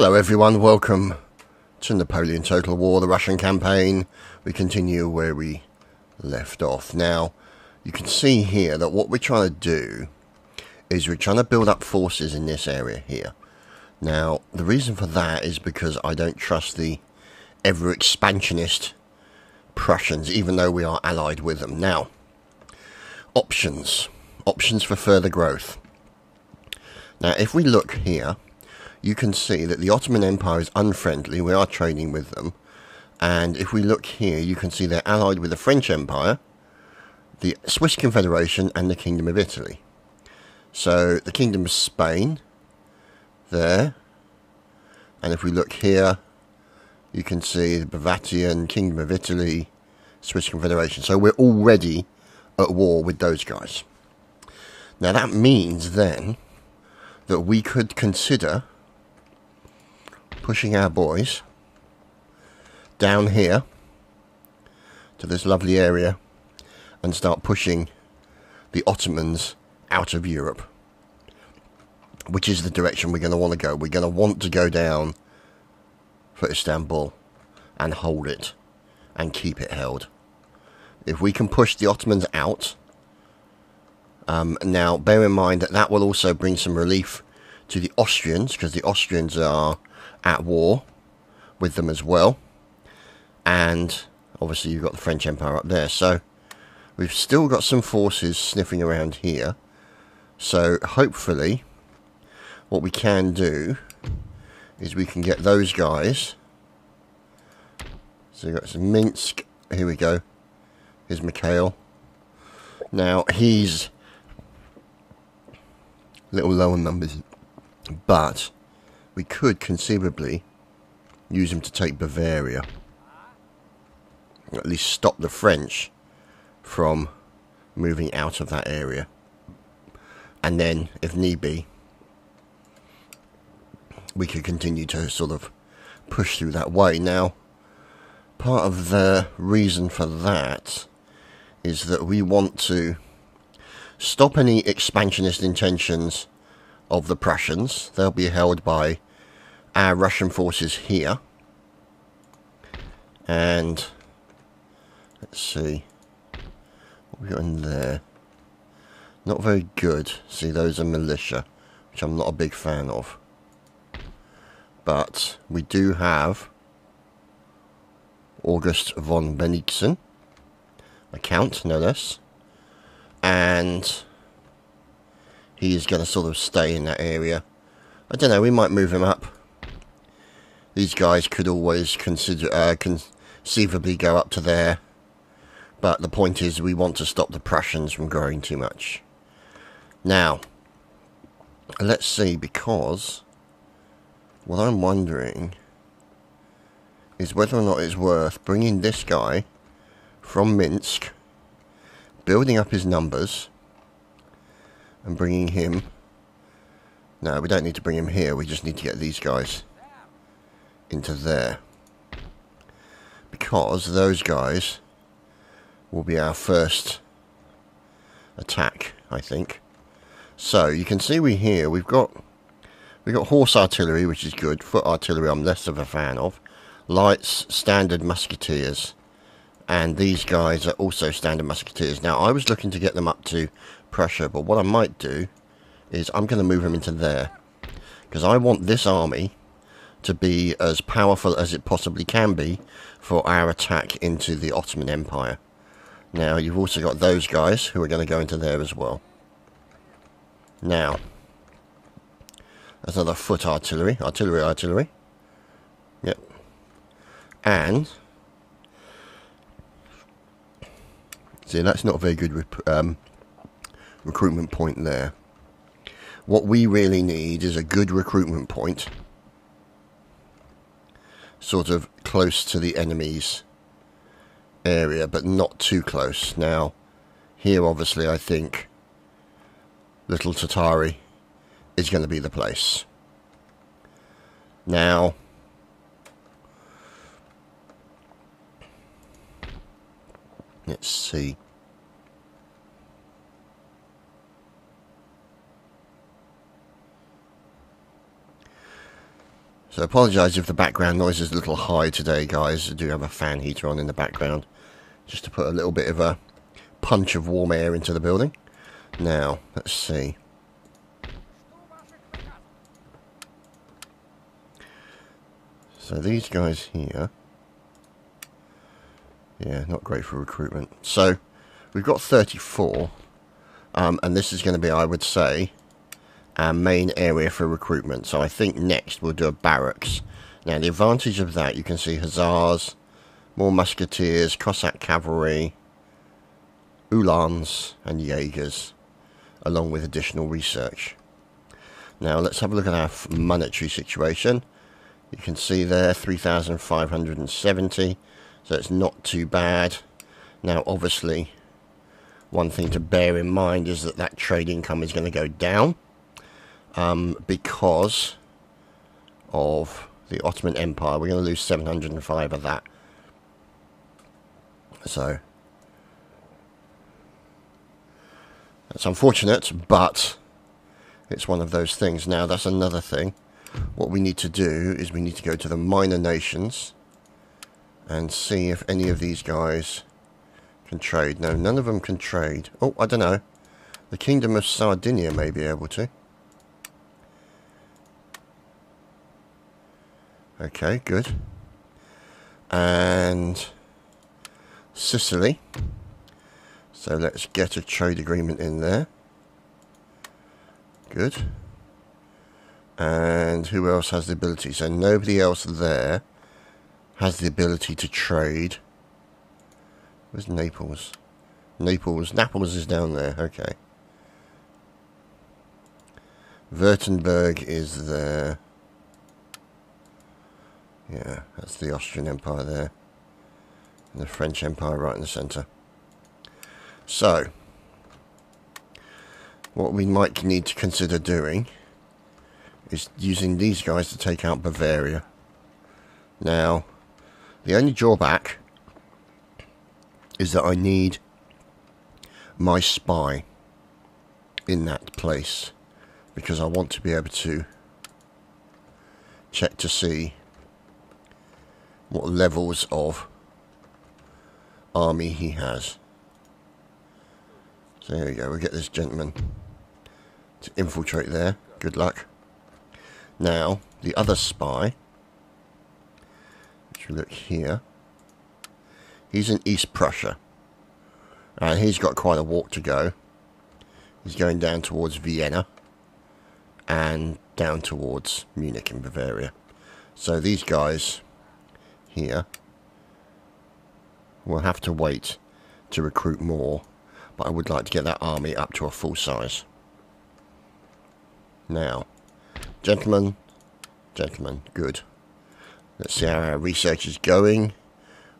Hello everyone, welcome to Napoleon Total War, the Russian campaign. We continue where we left off. Now, you can see here that what we're trying to do is we're trying to build up forces in this area here. Now, the reason for that is because I don't trust the ever-expansionist Prussians, even though we are allied with them. Now, options for further growth. Now, if we look here, you can see that the Ottoman Empire is unfriendly. We are trading with them. And if we look here, you can see they're allied with the French Empire, the Swiss Confederation, and the Kingdom of Italy. So, the Kingdom of Spain, there. And if we look here, you can see the Bavarian, Kingdom of Italy, Swiss Confederation. So, we're already at war with those guys. Now, that means then that we could consider pushing our boys down here to this lovely area and start pushing the Ottomans out of Europe, which is the direction we're going to want to go. We're going to want to go down for Istanbul and hold it and keep it held. If we can push the Ottomans out, now bear in mind that that will also bring some relief to the Austrians, because the Austrians are at war with them as well, and obviously you've got the French Empire up there, so we've still got some forces sniffing around here. So hopefully what we can do is we can get those guys. So we've got some Minsk, here we go, here's Mikhail. Now he's a little low on numbers, but we could conceivably use him to take Bavaria, or at least stop the French from moving out of that area, and then if need be we could continue to sort of push through that way. Now part of the reason for that is that we want to stop any expansionist intentions of the Prussians. They'll be held by our Russian forces here. And let's see what we've got in there. Not very good. See, those are militia, which I'm not a big fan of. But we do have August von Benitsen, a count, no less. And he is going to sort of stay in that area. I don't know, we might move him up. These guys could always conceivably go up to there. But the point is, we want to stop the Prussians from growing too much. Now, let's see, because what I'm wondering is whether or not it's worth bringing this guy from Minsk, building up his numbers, and bringing him. No, we don't need to bring him here, we just need to get these guys into there, because those guys will be our first attack, I think. So you can see we here we've got horse artillery, which is good. Foot artillery I'm less of a fan of. Lights, standard musketeers. And these guys are also standard musketeers. Now, I was looking to get them up to Prussia, but what I might do is I'm going to move them into there, because I want this army to be as powerful as it possibly can be for our attack into the Ottoman Empire. Now, you've also got those guys who are going to go into there as well. Now, that's another foot artillery. Artillery. Yep. And see, that's not a very good recruitment point there. What we really need is a good recruitment point, sort of close to the enemy's area, but not too close. Now, here obviously I think Little Tatari is going to be the place. Now, let's see. So I apologise if the background noise is a little high today, guys. I do have a fan heater on in the background, just to put a little bit of a punch of warm air into the building. Now, let's see. So these guys here, yeah, not great for recruitment. So we've got 34, and this is going to be, I would say, our main area for recruitment. So I think next we'll do a barracks. Now the advantage of that, you can see hussars, more musketeers, Cossack cavalry, uhlans, and Jaegers, along with additional research. Now let's have a look at our monetary situation. You can see there, 3,570, so it's not too bad. Now obviously, one thing to bear in mind is that that trade income is going to go down because of the Ottoman Empire. We're going to lose 705 of that. So that's unfortunate, but it's one of those things. Now that's another thing. What we need to do is we need to go to the minor nations and see if any of these guys can trade. No, none of them can trade. Oh, I don't know. The Kingdom of Sardinia may be able to. Okay, good. And Sicily. So let's get a trade agreement in there. Good. And who else has the ability? So nobody else there has the ability to trade. Where's Naples? Naples. Naples is down there. Okay. Württemberg is there. Yeah, that's the Austrian Empire there. And the French Empire right in the centre. So, what we might need to consider doing is using these guys to take out Bavaria. Now, the only drawback is that I need my spy in that place, because I want to be able to check to see what levels of army he has. So there we go, we'll get this gentleman to infiltrate there. Good luck. Now, the other spy, if you look here, he's in East Prussia, and he's got quite a walk to go. He's going down towards Vienna, and down towards Munich in Bavaria. So these guys here will have to wait to recruit more, but I would like to get that army up to a full size. Now, gentlemen, gentlemen, good. Let's see how our research is going.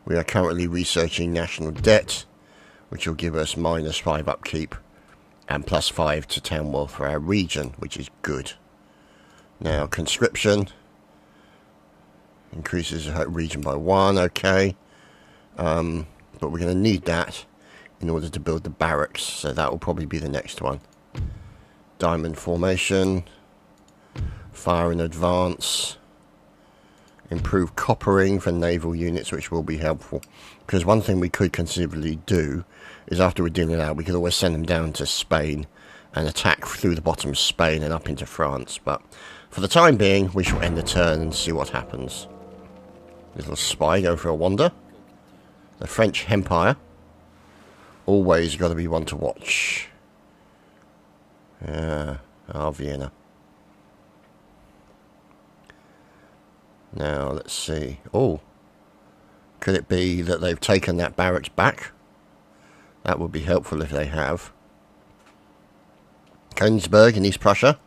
We are currently researching national debt, which will give us -5 upkeep and +5 to town wealth for our region, which is good. Now, conscription increases our region by 1, okay. But we're going to need that in order to build the barracks, so that will probably be the next one. Diamond formation. Fire in advance, improve coppering for naval units, which will be helpful, because one thing we could considerably do is, after we're dealing it out, we could always send them down to Spain and attack through the bottom of Spain and up into France. But for the time being, we shall end the turn and see what happens. Little spy, go for a wander. The French Empire, always got to be one to watch. Yeah, Vienna. Now, let's see. Oh, could it be that they've taken that barracks back? That would be helpful if they have. Königsberg in East Prussia,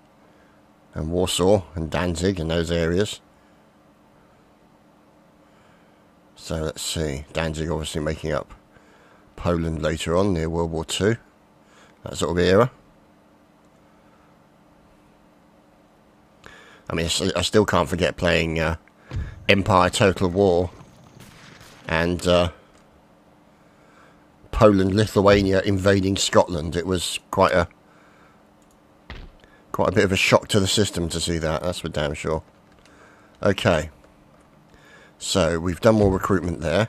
and Warsaw and Danzig in those areas. So let's see. Danzig obviously making up Poland later on, near World War II. That sort of era. I mean, I still can't forget playing Empire Total War and Poland, Lithuania invading Scotland. It was quite a bit of a shock to the system to see that. That's for damn sure. Okay. So we've done more recruitment there.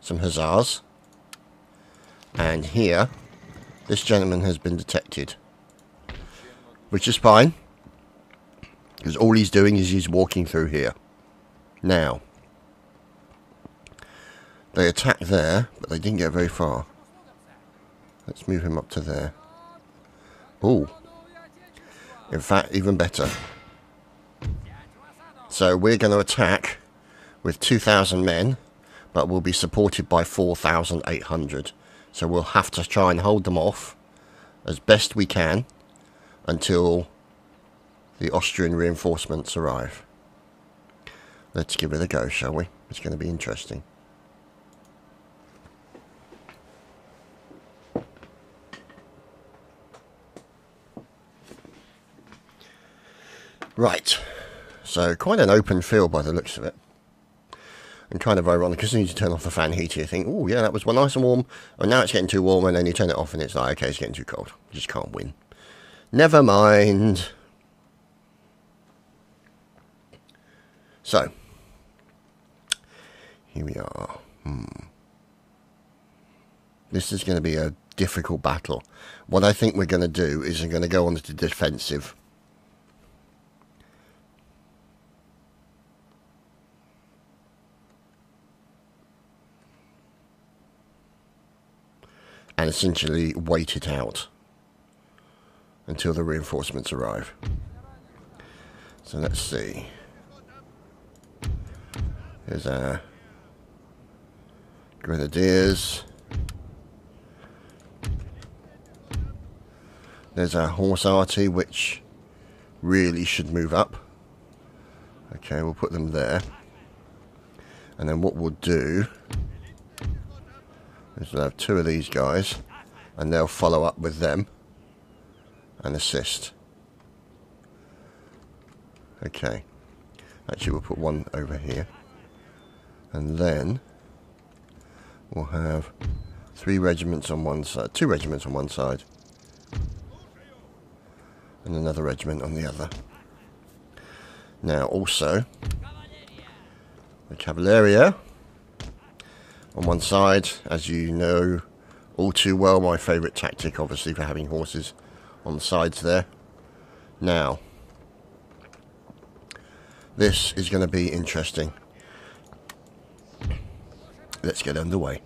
Some hussars. And here, this gentleman has been detected. Which is fine. Because all he's doing is he's walking through here. Now. They attacked there, but they didn't get very far. Let's move him up to there. Ooh. In fact, even better. So we're going to attack with 2,000 men, but we'll be supported by 4,800. So we'll have to try and hold them off as best we can until the Austrian reinforcements arrive. Let's give it a go, shall we? It's going to be interesting. Right, so quite an open field by the looks of it. And kind of ironic, as soon as you turn off the fan heater, you think, oh yeah, that was well nice and warm, and now it's getting too warm, and then you turn it off and it's like, okay, it's getting too cold. You just can't win. Never mind. So, here we are. This is going to be a difficult battle. What I think we're going to do is we're going to go on to the defensive. And essentially wait it out until the reinforcements arrive. So let's see. There's our grenadiers. There's our horse arty, which really should move up. Okay, we'll put them there. And then what we'll do... we'll have two of these guys, and they'll follow up with them and assist. Okay. Actually, we'll put one over here. And then we'll have three regiments on one side, two regiments on one side, and another regiment on the other. Now, also, the Cavalleria... on one side, as you know all too well, my favourite tactic, obviously, for having horses on the sides there. Now, this is going to be interesting. Let's get underway.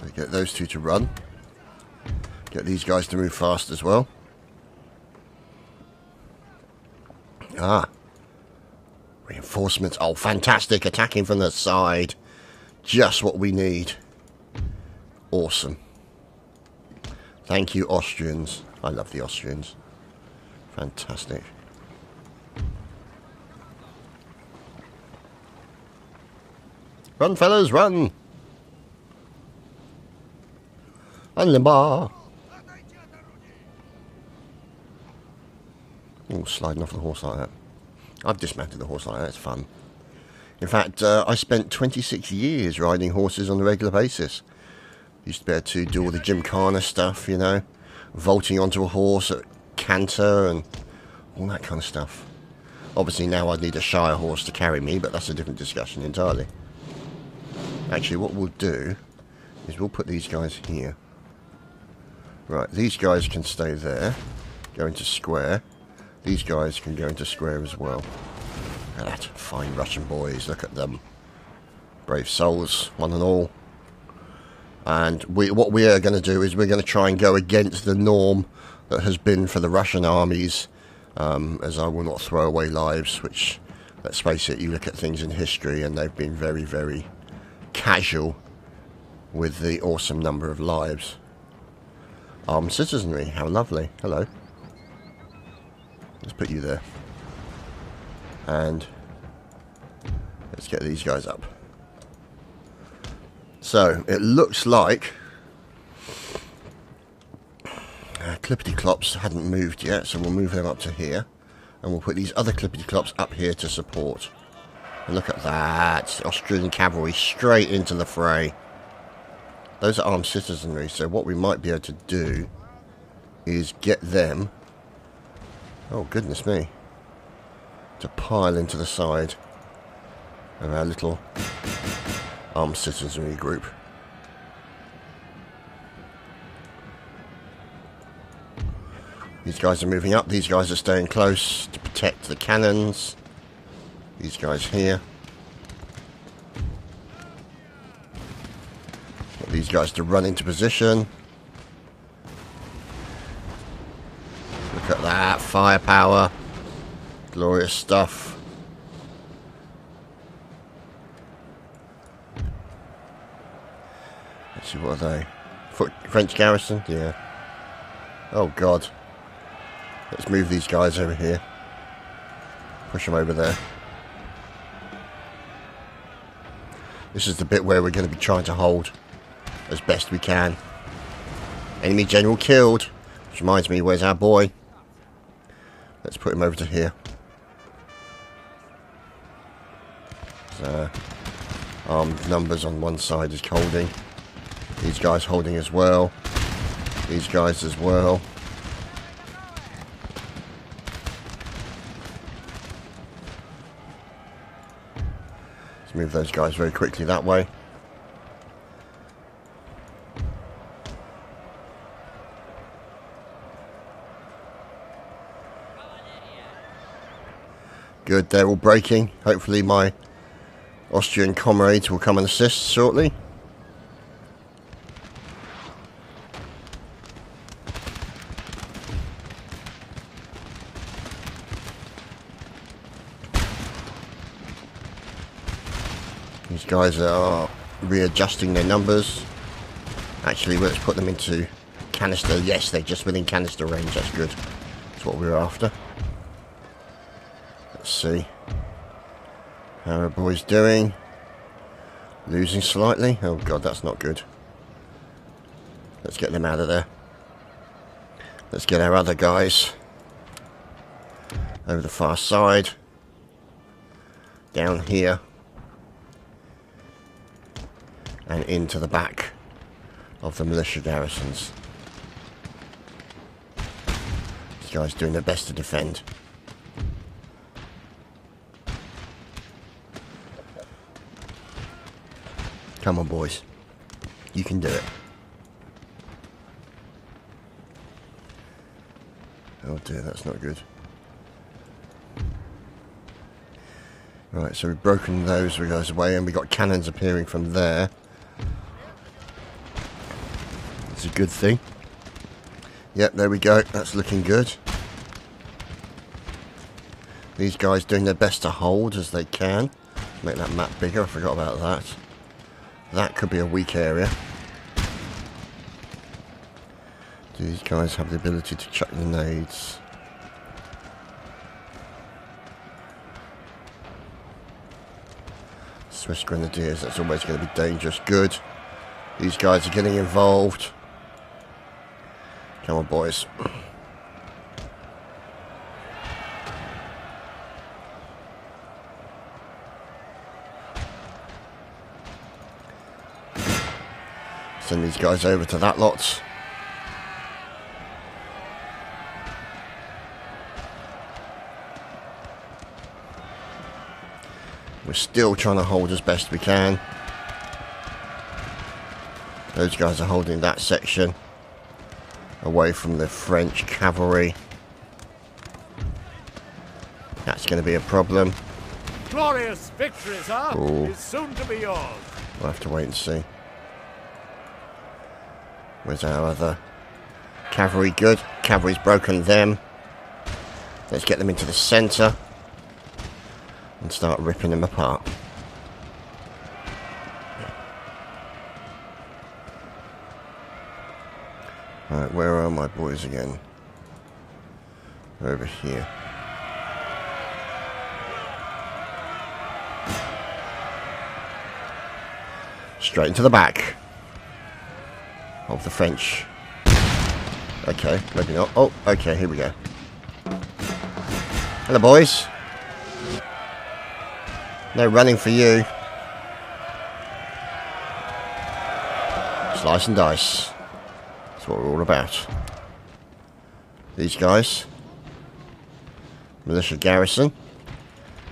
So get those two to run. Get these guys to move fast as well. Ah. Reinforcements. Oh, fantastic. Attacking from the side. Just what we need. Awesome. Thank you, Austrians. I love the Austrians. Fantastic. Run, fellas, run. And the bar. Oh, sliding off the horse like that. I've dismounted the horse like that, it's fun. In fact, I spent 26 years riding horses on a regular basis. Used to be able to do all the gymkhana stuff, you know. Vaulting onto a horse at canter and all that kind of stuff. Obviously now I'd need a shire horse to carry me, but that's a different discussion entirely. Actually, what we'll do is we'll put these guys here. Right, these guys can stay there. Go into square. These guys can go into square as well. Look at that. Fine Russian boys. Look at them. Brave souls, one and all. And what we are going to do is we're going to try and go against the norm that has been for the Russian armies, as I will not throw away lives, which, let's face it, you look at things in history and they've been very, very casual with the awesome number of lives. Armed citizenry. How lovely. Hello. Let's put you there. And let's get these guys up. So, it looks like Clippity-Clops hadn't moved yet, so we'll move them up to here. And we'll put these other Clippity-Clops up here to support. And look at that. Austrian cavalry straight into the fray. Those are armed citizenry, so what we might be able to do is get them, oh goodness me, to pile into the side of our little armed citizenry group. These guys are moving up, these guys are staying close to protect the cannons. These guys here. Get these guys to run into position. Look at that, firepower. Glorious stuff. Let's see, what are they? French garrison? Yeah. Oh god. Let's move these guys over here. Push them over there. This is the bit where we're going to be trying to hold as best we can. Enemy general killed. Which reminds me, where's our boy? Let's put him over to here. So, armed numbers on one side is holding. These guys holding as well. These guys as well. Move those guys very quickly that way. Good, they're all breaking. Hopefully my Austrian comrades will come and assist shortly. These guys are readjusting their numbers. Actually, let's put them into canister. Yes, they're just within canister range. That's good. That's what we were after. Let's see how our boy's doing. Losing slightly. Oh god, that's not good. Let's get them out of there. Let's get our other guys over the far side. Down here. And into the back of the militia garrisons. These guys doing their best to defend. Come on, boys. You can do it. Oh dear, that's not good. Right, so we've broken those guys away and we've got cannons appearing from there. A good thing. Yep, there we go. That's looking good. These guys doing their best to hold as they can. Make that map bigger. I forgot about that. That could be a weak area. Do these guys have the ability to chuck grenades? Swiss Grenadiers. That's always going to be dangerous. Good. These guys are getting involved. Come on, boys. Send these guys over to that lot. We're still trying to hold as best we can. Those guys are holding that section away from the French cavalry. That's going to be a problem. Glorious victory, sir, is soon to be yours. We'll have to wait and see. Where's our other cavalry? Good. Cavalry's broken them. Let's get them into the centre and start ripping them apart. Right, where are my boys again? They're over here. Straight into the back of the French. Okay, maybe not. Oh, okay, here we go. Hello, boys. No running for you. Slice and dice. That's what we're all about. These guys. Militia garrison.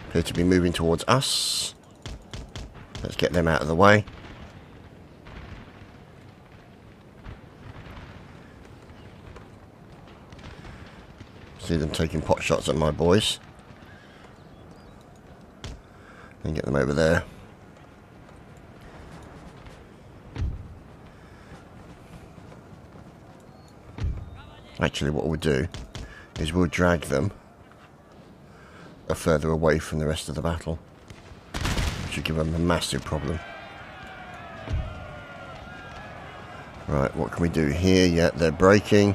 Appear to be moving towards us. Let's get them out of the way. See them taking pot shots at my boys. And get them over there. Actually, what we'll do is we'll drag them further away from the rest of the battle, which would give them a massive problem. Right, what can we do here? Yeah, they're breaking.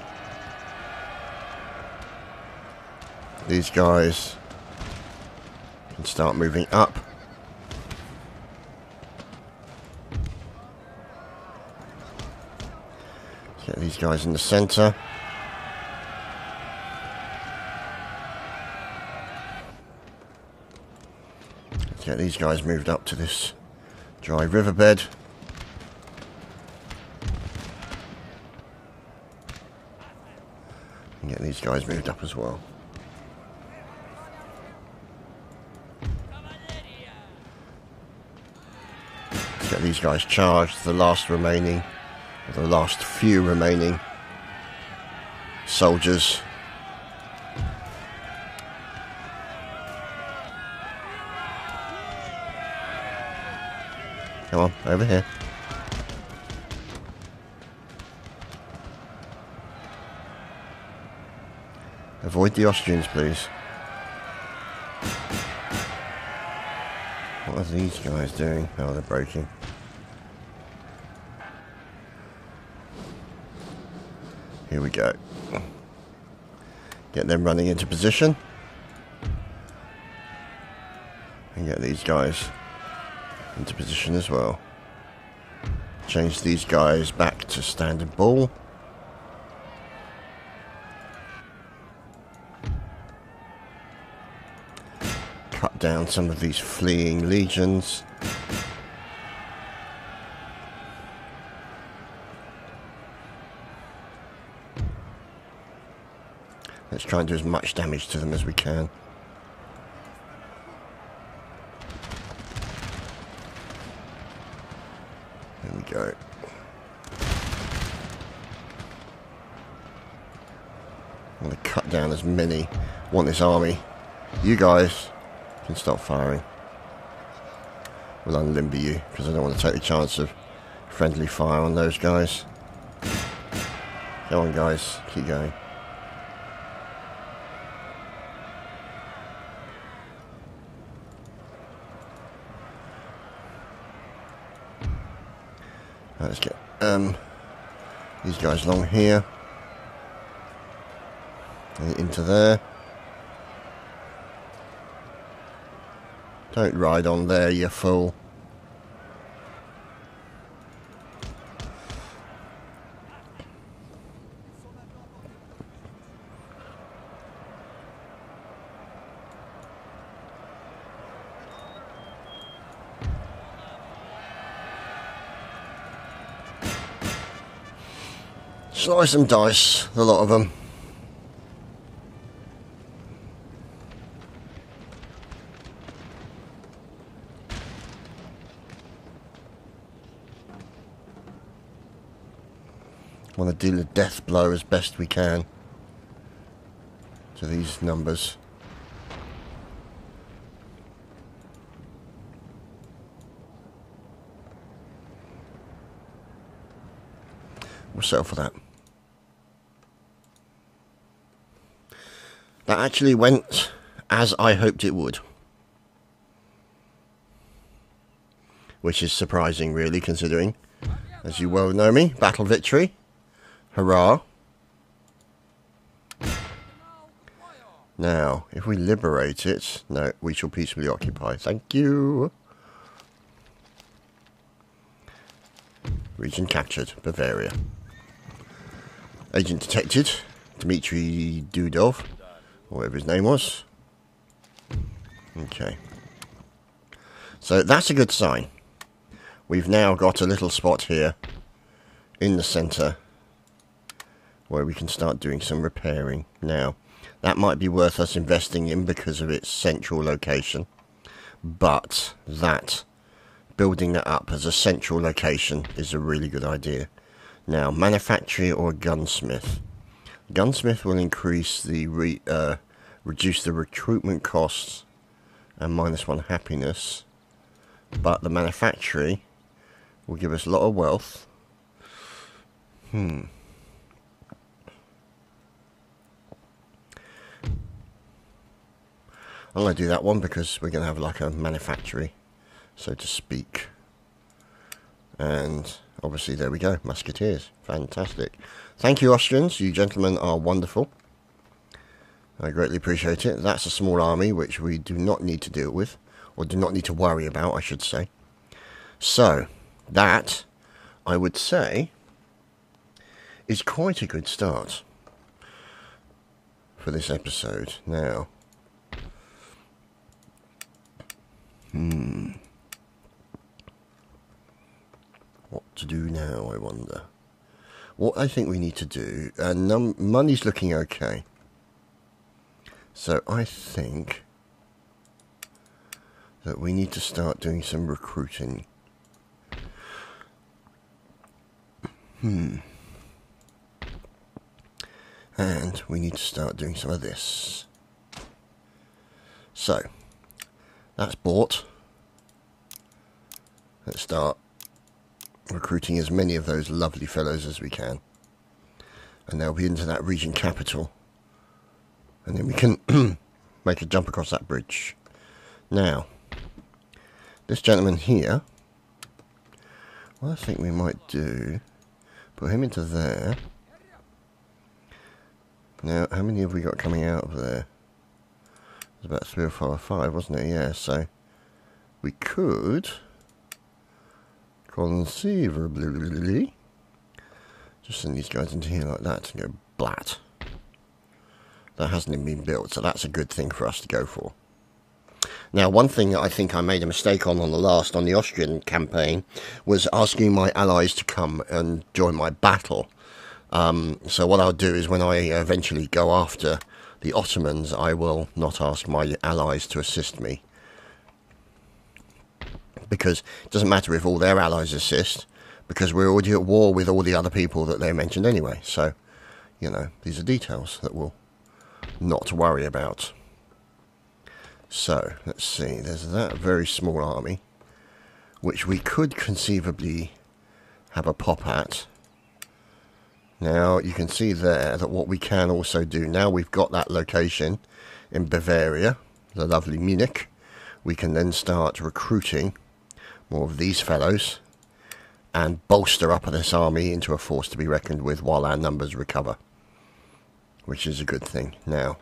These guys can start moving up. Let's get these guys in the centre. Get these guys moved up to this dry riverbed. And get these guys moved up as well. Get these guys charged, the last few remaining soldiers. Come on, over here. Avoid the Austrians, please. What are these guys doing? Oh, they're breaking. Here we go. Get them running into position. And get these guys into position as well. Change these guys back to standard ball. Cut down some of these fleeing legions. Let's try and do as much damage to them as we can. Go. I'm going to cut down as many. I want this army. You guys can stop firing. We'll unlimber you because I don't want to take the chance of friendly fire on those guys. Go on, guys. Keep going. Let's get these guys along here and into there. Don't ride on there, you fool. Slice and dice, a lot of them. Want to deal a death blow as best we can to these numbers. We'll settle for that. That actually went as I hoped it would. Which is surprising, really, considering, as you well know me, battle victory. Hurrah. Now, if we liberate it... No, we shall peacefully occupy. Thank you. Region captured. Bavaria. Agent detected. Dmitry Dudov. Whatever his name was. Okay. So that's a good sign. We've now got a little spot here in the centre where we can start doing some repairing. Now, that might be worth us investing in because of its central location, but that building that up as a central location is a really good idea. Now, manufactory or gunsmith. Gunsmith will increase the reduce the recruitment costs and -1 happiness, but the manufactory will give us a lot of wealth. I'm going to do that one because we're going to have like a manufactory, so to speak. And obviously there we go, musketeers, fantastic. Thank you, Austrians, you gentlemen are wonderful. I greatly appreciate it. That's a small army which we do not need to deal with, or do not need to worry about, I should say. So, that, I would say, is quite a good start for this episode. Now, what to do now, I wonder. What I think we need to do, money's looking okay. So I think that we need to start doing some recruiting. And we need to start doing some of this. So, that's bought. Let's start recruiting as many of those lovely fellows as we can. And they'll be into that region capital. And then we can make a jump across that bridge. Now, this gentleman here, what I think we might do, put him into there. Now, how many have we got coming out of there? It was about 3 or 4 or 5, wasn't it? Yeah, so we could conceivably just send these guys into here like that and go blat. That hasn't even been built, so that's a good thing for us to go for. Now, one thing that I think I made a mistake on the Austrian campaign was asking my allies to come and join my battle. So what I'll do is when I eventually go after the Ottomans, I will not ask my allies to assist me. Because it doesn't matter if all their allies assist, because we're already at war with all the other people that they mentioned anyway. So, you know, these are details that we'll not to worry about. So, let's see, there's that very small army, which we could conceivably have a pop at. Now, you can see there that what we can also do, now we've got that location in Bavaria, the lovely Munich, we can then start recruiting more of these fellows and bolster up this army into a force to be reckoned with while our numbers recover. Which is a good thing. Now,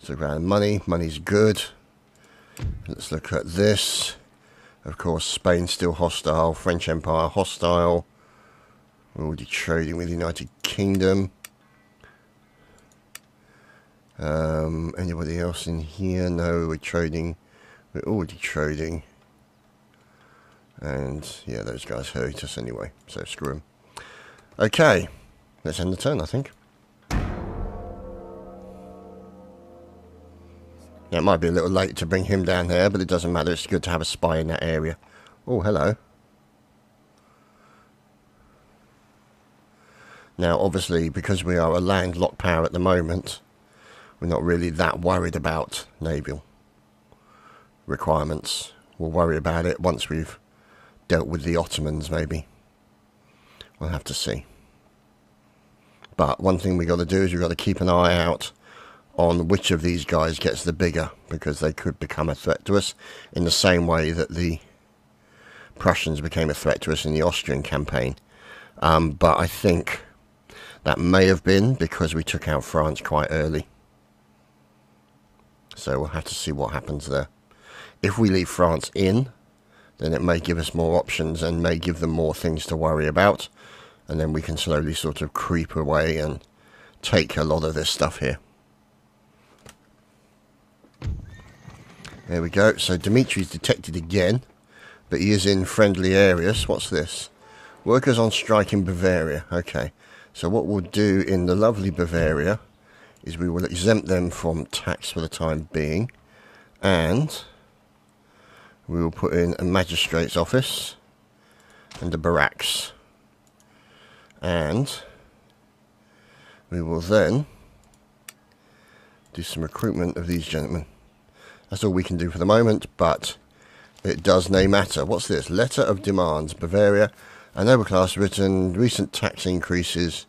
so around money, money's good. Let's look at this. Of course, Spain's still hostile, French Empire hostile. We're already trading with the United Kingdom. Anybody else in here? No, we're trading. We're already trading. And yeah, those guys hurt us anyway, so screw them. Okay, let's end the turn, I think. Now, it might be a little late to bring him down there, but it doesn't matter. It's good to have a spy in that area. Oh, hello. Now, obviously, because we are a landlocked power at the moment, we're not really that worried about naval requirements. We'll worry about it once we've dealt with the Ottomans, maybe. We'll have to see. But one thing we've got to do is we've got to keep an eye out on which of these guys gets the bigger, because they could become a threat to us in the same way that the Prussians became a threat to us in the Austrian campaign. But I think that may have been because we took out France quite early. So we'll have to see what happens there. If we leave France in, then it may give us more options and may give them more things to worry about. And then we can slowly sort of creep away and take a lot of this stuff here. There we go, so Dmitry's detected again, but he is in friendly areas. What's this? Workers on strike in Bavaria. Okay, so what we'll do in the lovely Bavaria is we will exempt them from tax for the time being, and we will put in a magistrate's office and a barracks, and we will then do some recruitment of these gentlemen. That's all we can do for the moment, but it does no matter. What's this? Letter of demands. Bavaria, a noble class written recent tax increases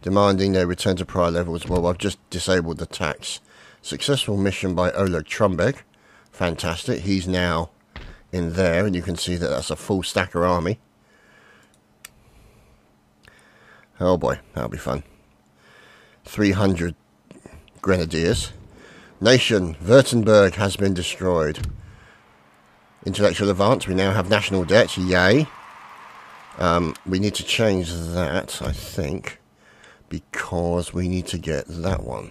demanding their return to prior levels. Well, I've just disabled the tax. Successful mission by Oleg Trumbeg. Fantastic. He's now in there, and you can see that that's a full stacker army. Oh boy, that'll be fun. 300 grenadiers. Nation, Württemberg has been destroyed. Intellectual advance, we now have national debt, yay. We need to change that, I think, because we need to get that one.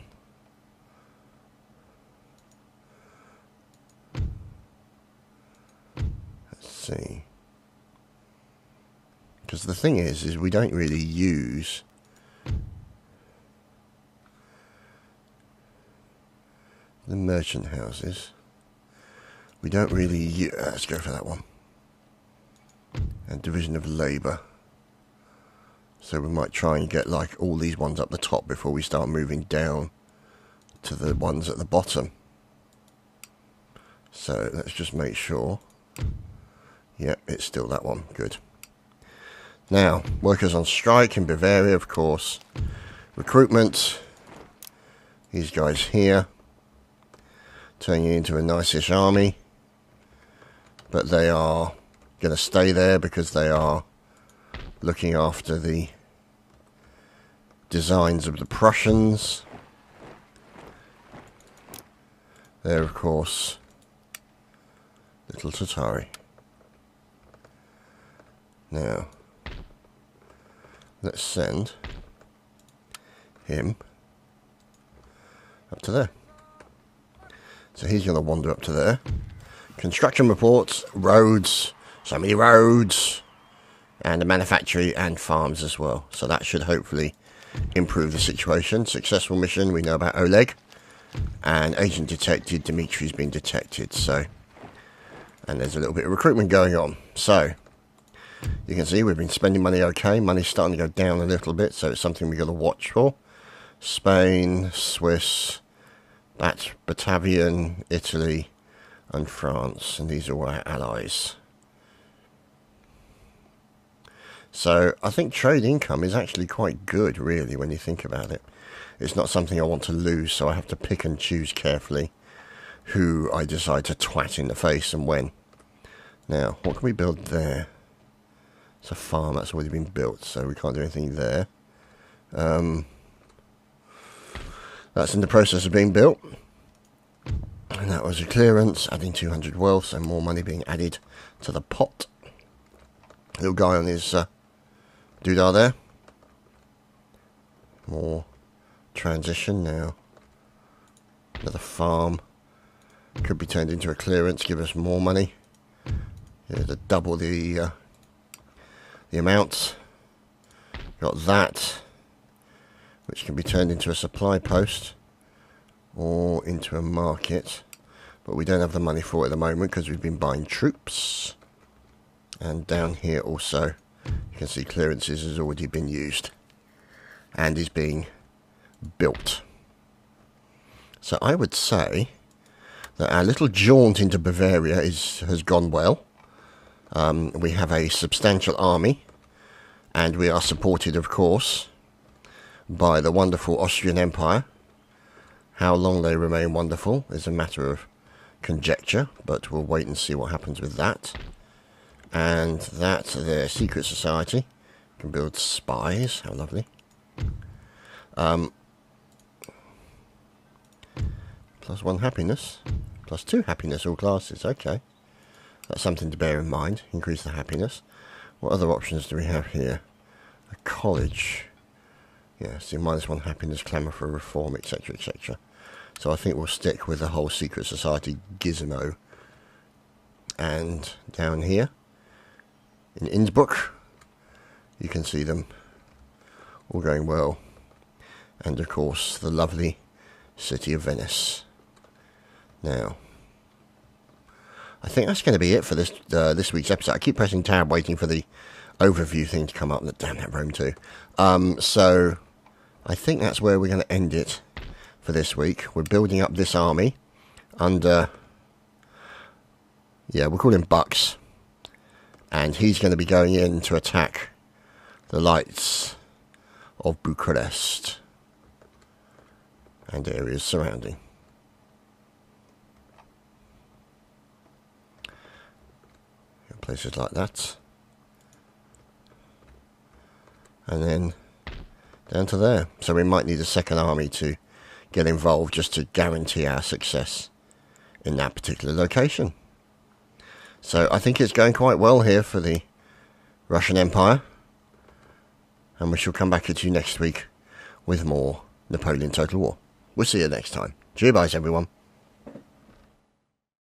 Let's see. Because the thing is we don't really use... the merchant houses. We don't really use... let's go for that one. And division of labour. So we might try and get like all these ones up the top before we start moving down to the ones at the bottom. So let's just make sure. Yep, it's still that one. Good. Now, workers on strike in Bavaria, of course. Recruitment. These guys here. Turning you into a nice-ish army, but they are going to stay there because they are looking after the designs of the Prussians. They're, of course, Little Tatari. Now, let's send him up to there. So he's going to wander up to there. Construction reports, roads, so many roads, and a manufactory and farms as well. So that should hopefully improve the situation. Successful mission, we know about Oleg. And agent detected, Dmitri's been detected. So, and there's a little bit of recruitment going on. So, you can see we've been spending money okay. Money's starting to go down a little bit, so it's something we've got to watch for. Spain, Swiss... that's Batavian, Italy, and France, and these are all our allies. So I think trade income is actually quite good, really, when you think about it. It's not something I want to lose, so I have to pick and choose carefully who I decide to twat in the face and when. Now, what can we build there? It's a farm that's already been built, so we can't do anything there. That's in the process of being built. And that was a clearance, adding 200 wealth, so more money being added to the pot. Little guy on his doodah there. More transition now. Another farm. Could be turned into a clearance, give us more money. Here's a double the amount. Got that, which can be turned into a supply post or into a market, but we don't have the money for it at the moment because we've been buying troops. And down here also you can see clearances has already been used and is being built. So I would say that our little jaunt into Bavaria has gone well. We have a substantial army, and we are supported, of course, by the wonderful Austrian Empire. How long they remain wonderful is a matter of conjecture, but we'll wait and see what happens with that. And that's their secret society. Can build spies, how lovely. Plus one happiness, plus two happiness, all classes, okay. That's something to bear in mind, increase the happiness. What other options do we have here? A college. Yeah, see, minus one happiness, clamour for reform, etc, etc. So I think we'll stick with the whole secret society gizmo. And down here, in Innsbruck, You can see them all going well. And of course the lovely city of Venice. Now, I think that's going to be it for this this week's episode. I keep pressing tab waiting for the overview thing to come up. Damn that Rome too. So I think that's where we're going to end it for this week. We're building up this army under, yeah, we'll call him Bucks, and he's going to be going in to attack the lights of Bucharest and areas surrounding. Places like that, and then down to there. So we might need a second army to get involved just to guarantee our success in that particular location. So I think it's going quite well here for the Russian Empire, and we shall come back at you next week with more Napoleon Total War. We'll see you next time. Cheers, everyone.